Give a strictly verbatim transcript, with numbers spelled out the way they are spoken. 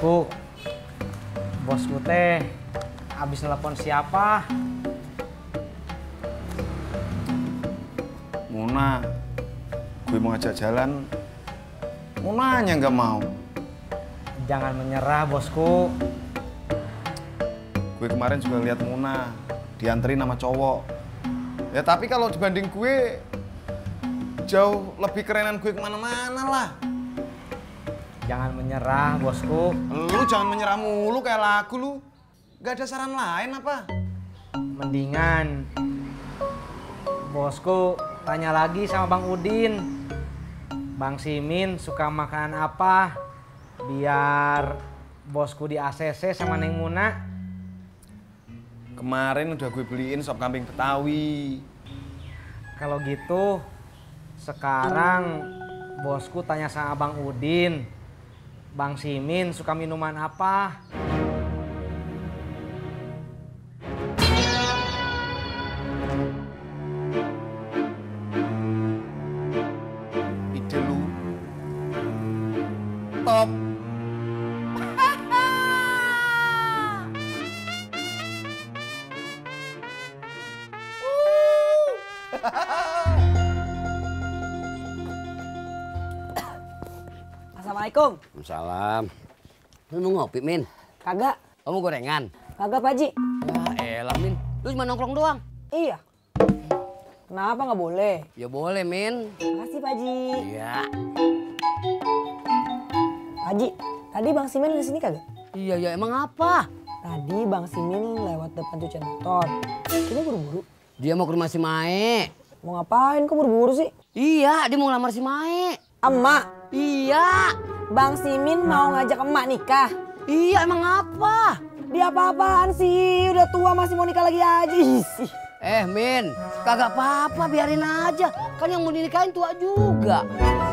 Bu, bosku teh abis telepon siapa? Muna, gue mau ajak jalan. Munanya nggak mau. Jangan menyerah, bosku. Gue kemarin juga lihat Muna dianterin sama cowok. Ya tapi kalau dibanding gue, jauh lebih kerenan gue kemana-mana lah. Jangan menyerah, bosku. Lu jangan menyerah mulu kayak lagu lu. Gak ada saran lain apa? Mendingan bosku tanya lagi sama Bang Udin. Bang Simin suka makanan apa? Biar bosku di A C C sama Neng Muna. Kemarin udah gue beliin sop kambing Betawi. Kalau gitu, sekarang bosku tanya sama Bang Udin. Bang Simin suka minuman apa? Ide lu top. Assalamualaikum. Salam. Lu mau ngopi, Min? Kagak. Kamu gorengan? Kagak, Pak Ji. Ya elah, Min. Lu cuma nongkrong doang? Iya. Kenapa nggak boleh? Ya boleh, Min. Makasih, Pak Ji. Iya. Pak Ji, tadi Bang Simin di sini kagak? Iya, ya emang apa? Tadi Bang Simin lewat depan cucian motor. Kita buru-buru. Dia mau ke rumah si Mae. Mau ngapain? Kok buru-buru sih? Iya, dia mau ngelamar si Mae. Emak? Iya, Bang Simin mau ngajak emak nikah. Iya, emang apa? Dia apa-apaan sih? Udah tua masih mau nikah lagi aja. Isi. Eh, Min, kagak apa-apa, biarin aja. Kan yang mau dinikahin tua juga.